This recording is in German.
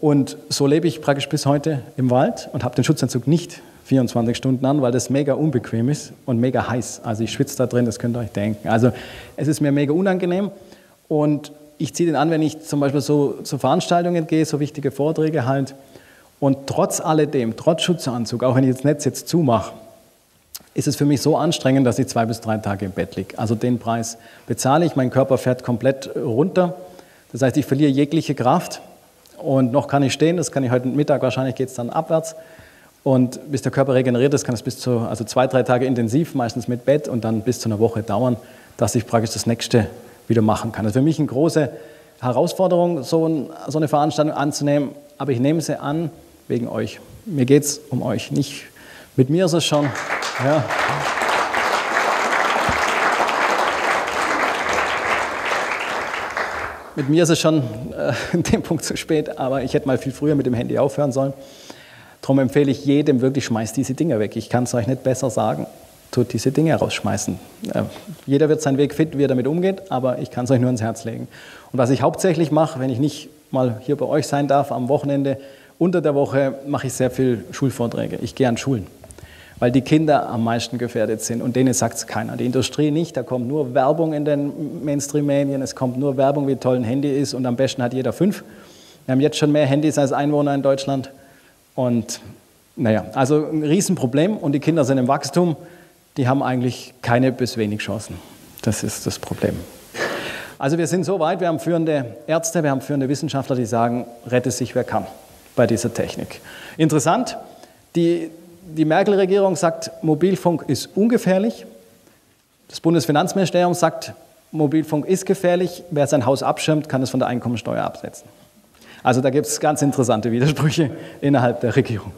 Und so lebe ich praktisch bis heute im Wald und habe den Schutzanzug nicht 24 Stunden an, weil das mega unbequem ist und mega heiß. Also ich schwitze da drin, das könnt ihr euch denken. Also es ist mir mega unangenehm und ich ziehe den an, wenn ich zum Beispiel so zu Veranstaltungen gehe, so wichtige Vorträge halt. Und trotz alledem, trotz Schutzanzug, auch wenn ich das Netz jetzt zumache, ist es für mich so anstrengend, dass ich 2 bis 3 Tage im Bett liege. Also den Preis bezahle ich, mein Körper fährt komplett runter. Das heißt, ich verliere jegliche Kraft und noch kann ich stehen, das kann ich heute Mittag, wahrscheinlich geht es dann abwärts. Und bis der Körper regeneriert ist, kann es bis zu 2, 3 Tage intensiv, meistens mit Bett und dann bis zu einer Woche dauern, dass ich praktisch das Nächste wieder machen kann. Das ist für mich eine große Herausforderung, so eine Veranstaltung anzunehmen, aber ich nehme sie an wegen euch. Mir geht es um euch, nicht mit mir ist es schon. Ja. Mit mir ist es schon an dem Punkt zu spät, aber ich hätte mal viel früher mit dem Handy aufhören sollen. Darum empfehle ich jedem wirklich, schmeißt diese Dinger weg. Ich kann es euch nicht besser sagen, tut diese Dinger rausschmeißen. Jeder wird seinen Weg finden, wie er damit umgeht, aber ich kann es euch nur ans Herz legen. Und was ich hauptsächlich mache, wenn ich nicht mal hier bei euch sein darf, am Wochenende, unter der Woche mache ich sehr viel Schulvorträge. Ich gehe an Schulen, weil die Kinder am meisten gefährdet sind und denen sagt es keiner. Die Industrie nicht, da kommt nur Werbung in den Mainstream-Medien, es kommt nur Werbung, wie toll ein Handy ist und am besten hat jeder 5. Wir haben jetzt schon mehr Handys als Einwohner in Deutschland. Und naja, also ein Riesenproblem und die Kinder sind im Wachstum, die haben eigentlich keine bis wenig Chancen. Das ist das Problem. Also wir sind so weit, wir haben führende Ärzte, wir haben führende Wissenschaftler, die sagen, rette sich wer kann bei dieser Technik. Interessant, die Merkel-Regierung sagt, Mobilfunk ist ungefährlich. Das Bundesfinanzministerium sagt, Mobilfunk ist gefährlich. Wer sein Haus abschirmt, kann es von der Einkommensteuer absetzen. Also da gibt es ganz interessante Widersprüche innerhalb der Regierung.